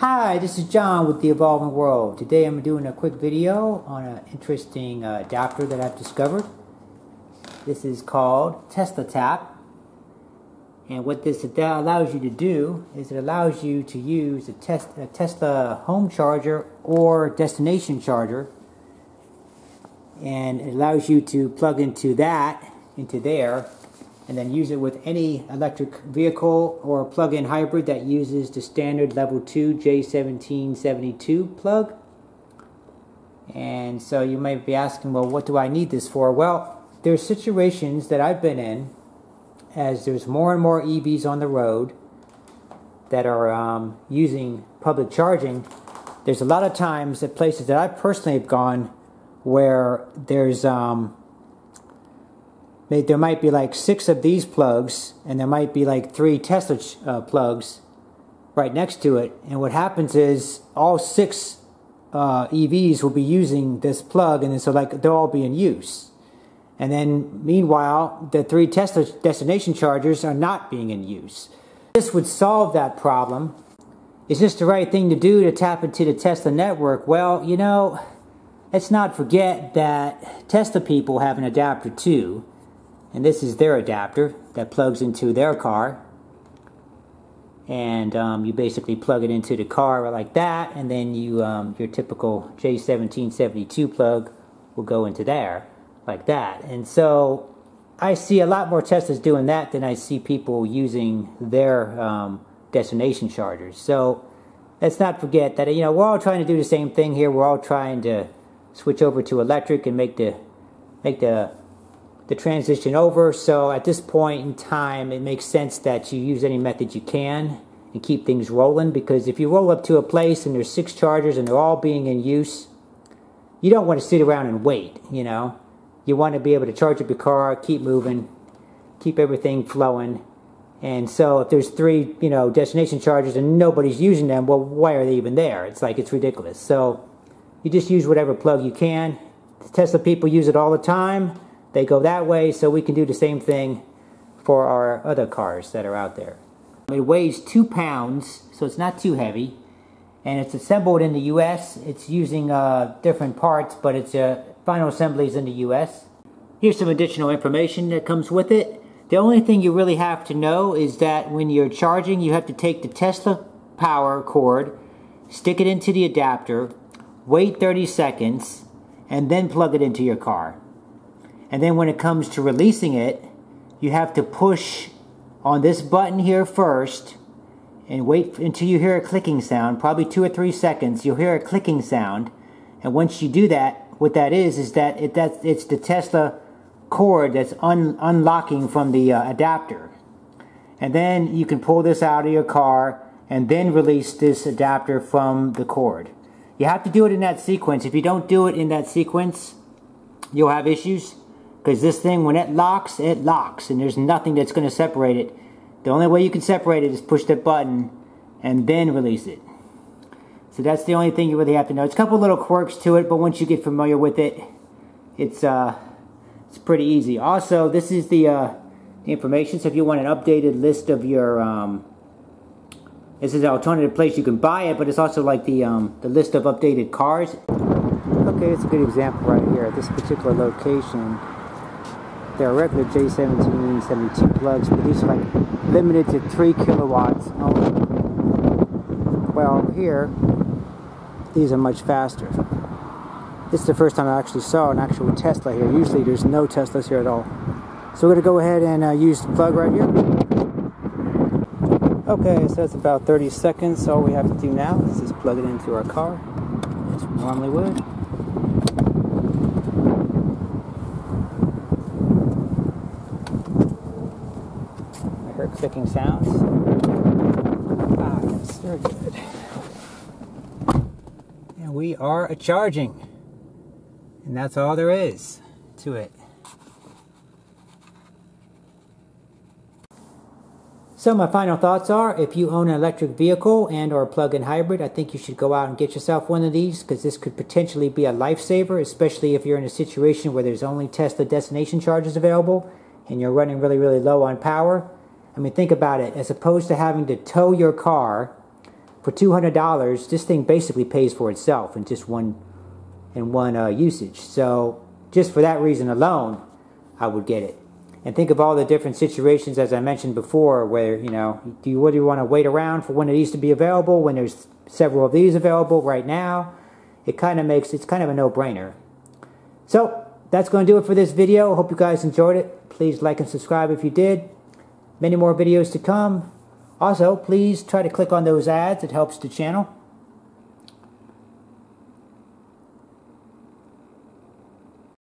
Hi, this is John with The Evolving World. Today I'm doing a quick video on an interesting adapter that I've discovered. This is called Tesla Tap. And what this allows you to do is it allows you to use a Tesla home charger or destination charger. And it allows you to plug into there, and then use it with any electric vehicle or plug-in hybrid that uses the standard level 2 J1772 plug. And so you might be asking, well, what do I need this for? Well, there's situations that I've been in, as there's more and more EVs on the road that are using public charging. There's a lot of times at places that I personally have gone where there's there might be like 6 of these plugs, and there might be like 3 Tesla plugs right next to it. And what happens is all 6 EVs will be using this plug, and so like they'll all be in use. And then meanwhile, the 3 Tesla destination chargers are not being in use. This would solve that problem. Is this the right thing to do to tap into the Tesla network? Well, you know, let's not forget that Tesla people have an adapter too. And this is their adapter that plugs into their car, and you basically plug it into the car like that, and then you your typical J1772 plug will go into there like that. And so I see a lot more Teslas doing that than I see people using their destination chargers. So let's not forget that, you know, we're all trying to do the same thing here. We're all trying to switch over to electric and make the transition over. So at this point in time, it makes sense that you use any method you can and keep things rolling, because if you roll up to a place and there's 6 chargers and they're all being in use, you don't want to sit around and wait, you know. You want to be able to charge up your car, keep moving, keep everything flowing. And so if there's 3, you know, destination chargers and nobody's using them, well, why are they even there? It's like, it's ridiculous. So you just use whatever plug you can. The Tesla people use it all the time. They go that way, so we can do the same thing for our other cars that are out there. It weighs 2 pounds, so it's not too heavy, and it's assembled in the U.S. It's using different parts, but its final assembly is in the U.S. Here's some additional information that comes with it. The only thing you really have to know is that when you're charging, you have to take the Tesla power cord, stick it into the adapter, wait 30 seconds, and then plug it into your car. And then when it comes to releasing it, you have to push on this button here first and wait until you hear a clicking sound, probably 2 or 3 seconds. You'll hear a clicking sound. And once you do that, what that is that it's the Tesla cord that's unlocking from the adapter. And then you can pull this out of your car and then release this adapter from the cord. You have to do it in that sequence. If you don't do it in that sequence, you'll have issues. Because this thing, when it locks, and there's nothing that's going to separate it. The only way you can separate it is push that button and then release it. So that's the only thing you really have to know. It's a couple little quirks to it, but once you get familiar with it, it's pretty easy. Also, this is the information. So if you want an updated list of your, this is an alternative place you can buy it, but it's also like the list of updated cars. Okay, it's a good example right here at this particular location. There are regular J1772 plugs, but these are like limited to 3 kilowatts only. Well, here, these are much faster. This is the first time I actually saw an actual Tesla here. Usually there's no Teslas here at all. So we're going to go ahead and use the plug right here. Okay, so that's about 30 seconds. All we have to do now is just plug it into our car, as we normally would. Clicking sounds. Ah, that's very good. And we are charging. And that's all there is to it. So my final thoughts are, if you own an electric vehicle and or a plug-in hybrid, I think you should go out and get yourself one of these, because this could potentially be a lifesaver, especially if you're in a situation where there's only Tesla destination chargers available and you're running really, really low on power. I mean, think about it. As opposed to having to tow your car For $200, this thing basically pays for itself in just one usage. So just for that reason alone, I would get it. And think of all the different situations, as I mentioned before, where, you know, do you really want to wait around for when it used to be available, when there's several of these available right now? It's kind of a no-brainer. So that's going to do it for this video. Hope you guys enjoyed it. Please like and subscribe if you did. Many more videos to come. Also, please try to click on those ads. It helps the channel.